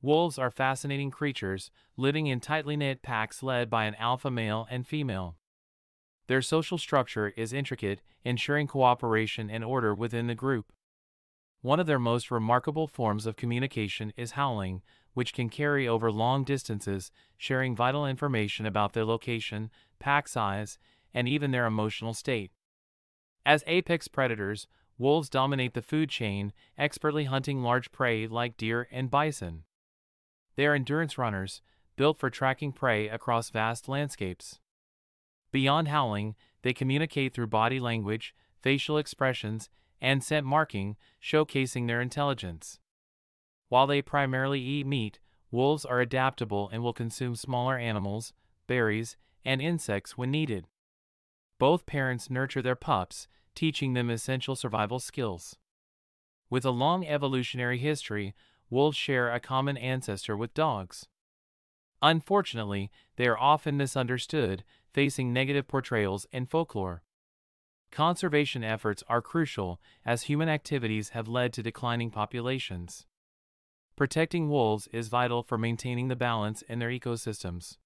Wolves are fascinating creatures, living in tightly knit packs led by an alpha male and female. Their social structure is intricate, ensuring cooperation and order within the group. One of their most remarkable forms of communication is howling, which can carry over long distances, sharing vital information about their location, pack size, and even their emotional state. As apex predators, wolves dominate the food chain, expertly hunting large prey like deer and bison. They are endurance runners, built for tracking prey across vast landscapes. Beyond howling, they communicate through body language, facial expressions, and scent marking, showcasing their intelligence. While they primarily eat meat, wolves are adaptable and will consume smaller animals, berries, and insects when needed. Both parents nurture their pups, teaching them essential survival skills. With a long evolutionary history, wolves share a common ancestor with dogs. Unfortunately, they are often misunderstood, facing negative portrayals in folklore. Conservation efforts are crucial, as human activities have led to declining populations. Protecting wolves is vital for maintaining the balance in their ecosystems.